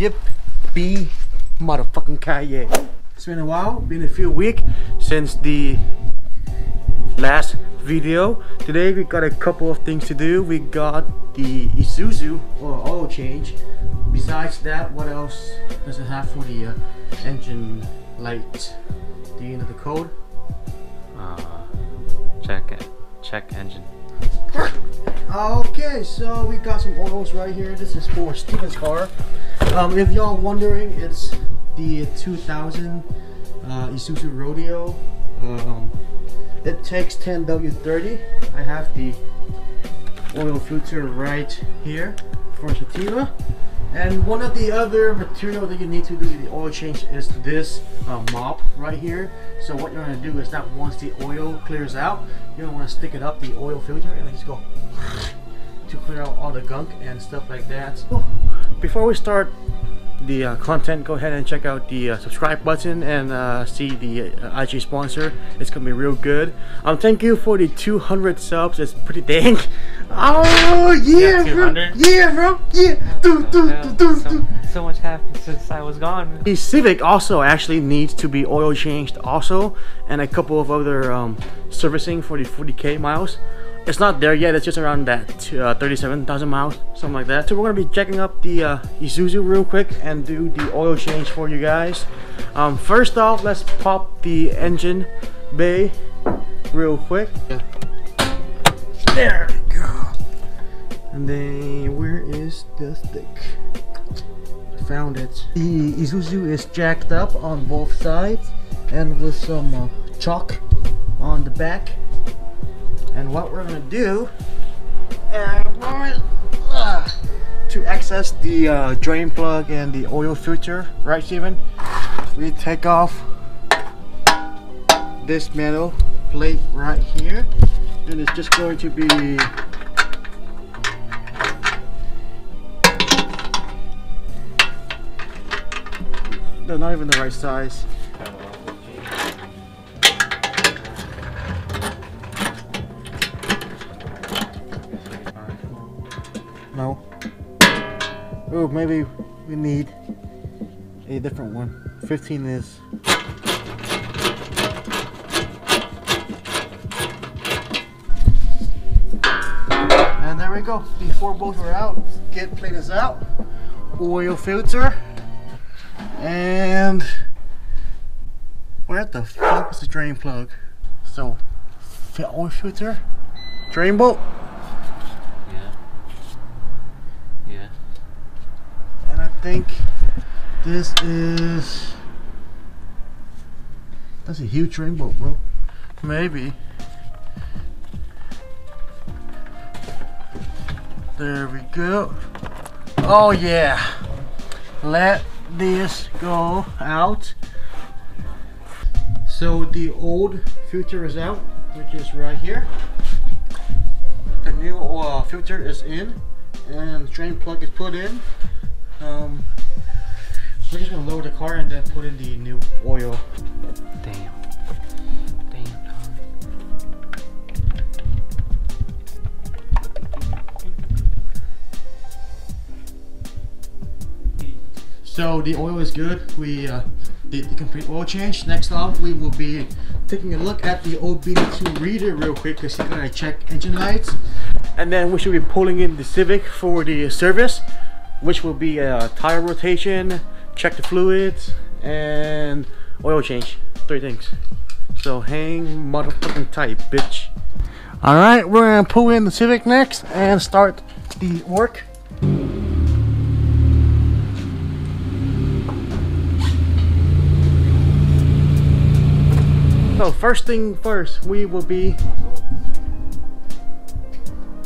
Yippee motherfucking kaye. It's been a while, been a few weeks since the last video. Today we got a couple of things to do. We got the Isuzu or oil change. Besides that, what else does it have for the engine light? Do you know the code? Check engine. Okay, so we got some oils right here. This is for Steven's car. If y'all wondering, it's the 2000 Isuzu Rodeo. It takes 10W30. I have the oil filter right here for sativa. And one of the other material that you need to do the oil change is this mop right here. So what you're going to do is that once the oil clears out, you don't want to stick it up the oil filter and just go to clear out all the gunk and stuff like that. Before we start the content, go ahead and check out the subscribe button and see the IG sponsor. It's going to be real good. Thank you for the 200 subs. It's pretty dang. Oh yeah, bro. Yeah, bro. Yeah. So much happened since I was gone. The Civic also actually needs to be oil changed also, and a couple of other servicing for the 40K miles. It's not there yet. It's just around that 37,000 miles, something like that. So we're gonna be checking up the Isuzu real quick and do the oil change for you guys. First off, let's pop the engine bay real quick. There we go. And then where is the stick? Found it. The Isuzu is jacked up on both sides and with some chalk on the back. And what we're gonna do to access the drain plug and the oil filter, right Steven? We take off this metal plate right here, and it's just going to be no, not even the right size. No. Oh, maybe we need a different one. 15 is. And there we go. Before both are out, skid plate is out. Oil filter. And where the fuck is the drain plug? So, oil filter, drain bolt. I think this is, that's a huge drain bolt, bro. Maybe. There we go. Oh yeah. Let this go out. So the old filter is out, which is right here. The new filter is in, and the drain plug is put in. We're just gonna load the car and then put in the new oil. Damn. So the oil is good. We did the complete oil change. Next off, we will be taking a look at the OBD2 reader real quick because you gotta check engine lights. And then we should be pulling in the Civic for the service, which will be a tire rotation, check the fluids, and oil change. Three things. So hang motherfucking tight, bitch. All right, we're gonna pull in the Civic next and start the work. So first thing first, we will be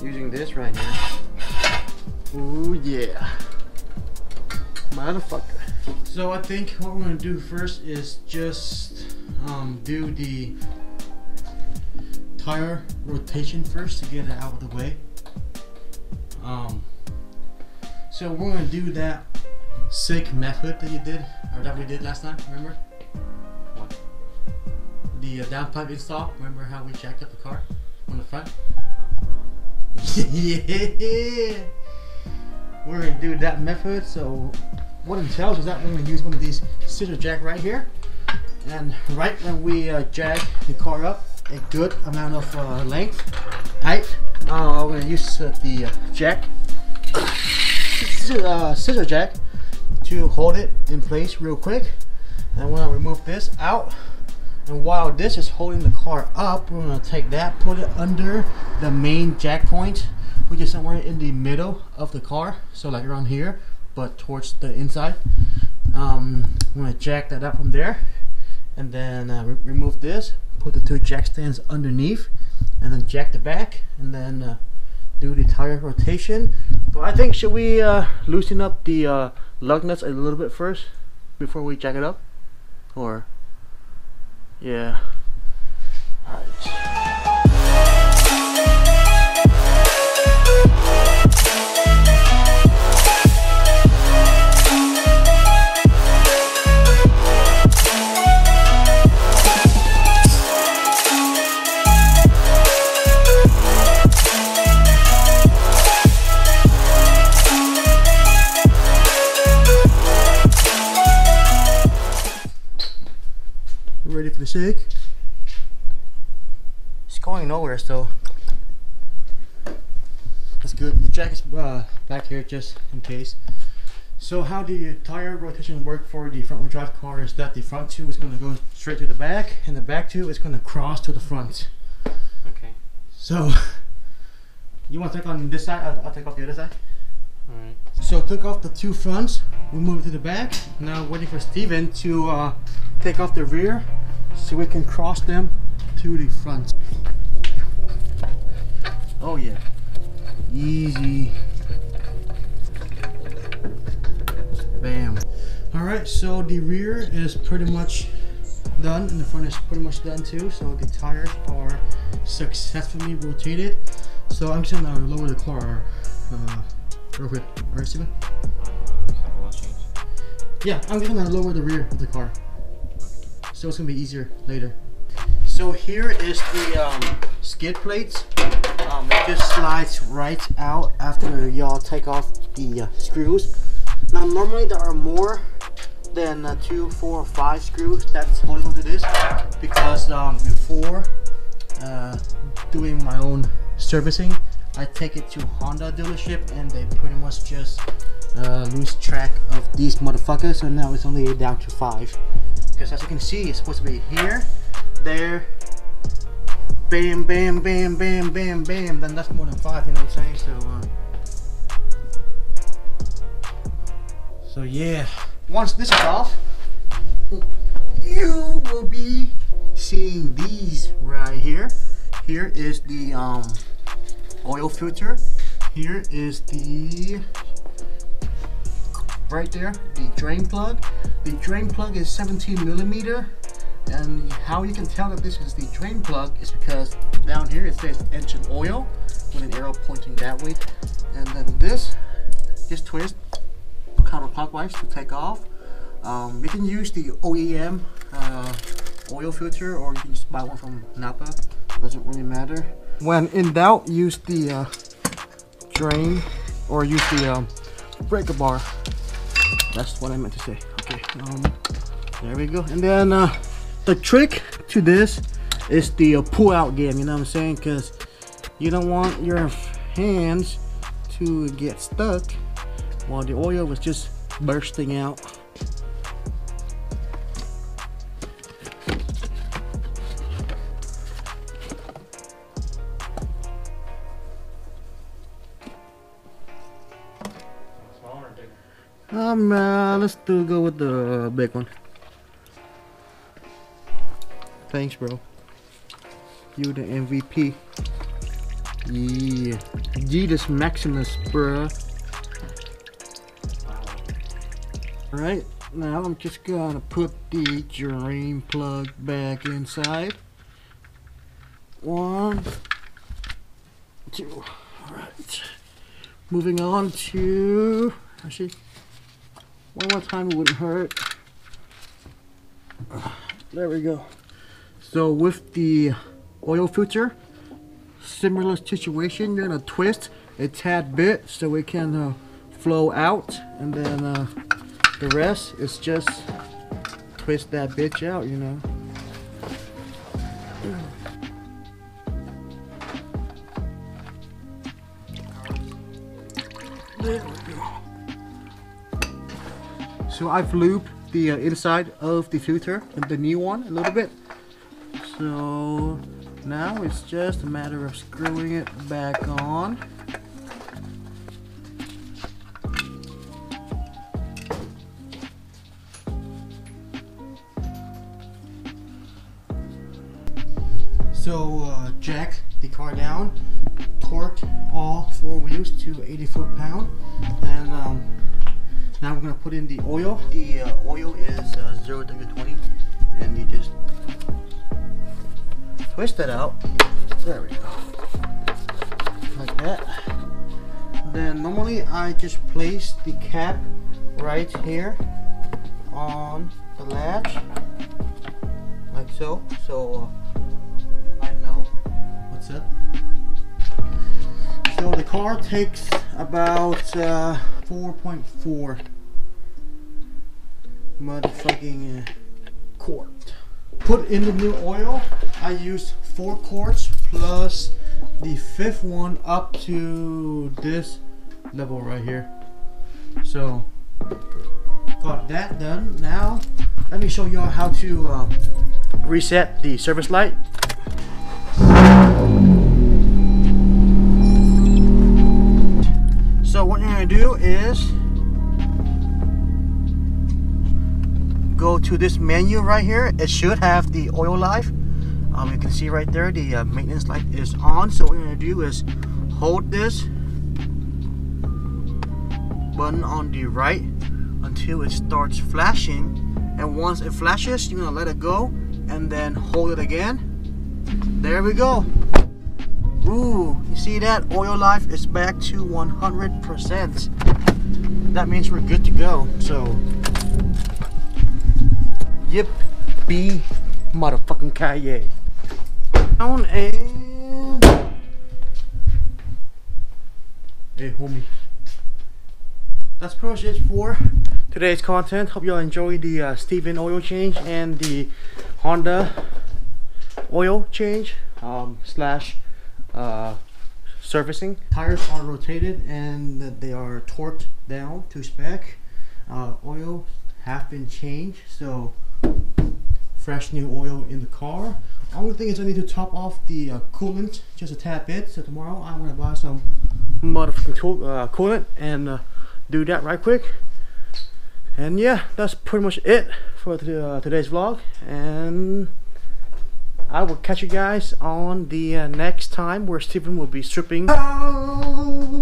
using this right here. Oh yeah, motherfucker. So I think what we're gonna do first is just do the tire rotation first to get it out of the way. So we're gonna do that sick method that you did, or that we did last time. Remember? What? The downpipe install. Remember how we jacked up the car on the front? Yeah. We're gonna do that method, so what entails is that we're going to use one of these scissor jack right here, and right when we jack the car up a good amount of length, height, we're going to use the jack, scissor jack, to hold it in place real quick. And we're going to remove this out, and while this is holding the car up, we're going to take that, put it under the main jack point, which is somewhere in the middle of the car, so like around here, but towards the inside. I'm going to jack that up from there, and then remove this, put the two jack stands underneath, and then jack the back, and then do the tire rotation. But I think, should we loosen up the lug nuts a little bit first before we jack it up? Or yeah, all right. Ready for the Civic? It's going nowhere, so that's good. The jack is back here just in case. So how the tire rotation work for the front wheel drive car is that the front two is going to go straight to the back, and the back two is going to cross to the front. Okay. So you want to take on this side, I'll take off the other side. All right. So took off the two fronts, we move it to the back. Now waiting for Steven to take off the rear, so we can cross them to the front. Oh yeah, easy. Bam. Alright, so the rear is pretty much done, and the front is pretty much done too, so the tires are successfully rotated. So I'm just gonna lower the car real quick. Alright, Steven? Yeah, I'm just gonna lower the rear of the car, so it's gonna be easier later. So here is the skid plates. It just slides right out after y'all take off the screws. Now normally there are more than 2, 4, or 5 screws that's holding onto this, because before doing my own servicing, I take it to Honda dealership and they pretty much just lose track of these motherfuckers. So now it's only down to 5. Because as you can see, it's supposed to be here, there, bam, bam, bam, bam, bam, bam. Then that's more than 5, you know what I'm saying? So yeah. Once this is off, you will be seeing these right here. Here is the oil filter. Here is the, right there, the drain plug. The drain plug is 17mm, and how you can tell that this is the drain plug is because down here it says engine oil with an arrow pointing that way, and then this twist counterclockwise to take off. You can use the OEM oil filter, or you can just buy one from Napa. Doesn't really matter. When in doubt, use the drain, or use the breaker bar. That's what I meant to say. Okay, there we go. And then the trick to this is the pull out game, you know what I'm saying? Because you don't want your hands to get stuck while the oil was just bursting out. Let's go with the big one. Thanks, bro. You the MVP. Yeah. Jetus Maximus, bruh. Alright, now I'm just gonna put the drain plug back inside. 1, 2, alright. Moving on to, actually, one more time, it wouldn't hurt. There we go. So with the oil filter, similar situation, you're gonna twist a tad bit so it can flow out, and then The rest is just twist that bitch out, you know. There we go. So I've lubed the inside of the filter, the new one, a little bit. So now it's just a matter of screwing it back on. So jack the car down, torque all four wheels to 80 foot-pound, and now we're gonna put in the oil. The oil is 0W20, and you just twist that out. There we go, like that. Then normally I just place the cap right here on the latch, like so. So. So the car takes about 4.4 motherfucking quart. Put in the new oil. I used 4 quarts plus the 5th one up to this level right here. So got that done. Now let me show y'all how to reset the service light. So what you're going to do is go to this menu right here. It should have the oil life. You can see right there the maintenance light is on. So what you're going to do is hold this button on the right until it starts flashing. And once it flashes, you're going to let it go and then hold it again. There we go. Ooh, you see that? Oil life is back to 100%. That means we're good to go. So, yippee motherfucking kaye. Down and... Hey, homie. That's pretty much it for today's content. Hope y'all enjoy the Steven oil change and the Honda oil change slash servicing. Tires are rotated and they are torqued down to spec. Oil have been changed, so fresh new oil in the car. Only thing is I need to top off the coolant just a tad bit, so tomorrow I'm gonna buy some motherfucking coolant and do that right quick. And yeah, that's pretty much it for today's vlog, and I will catch you guys on the next time where Steven will be stripping. Oh!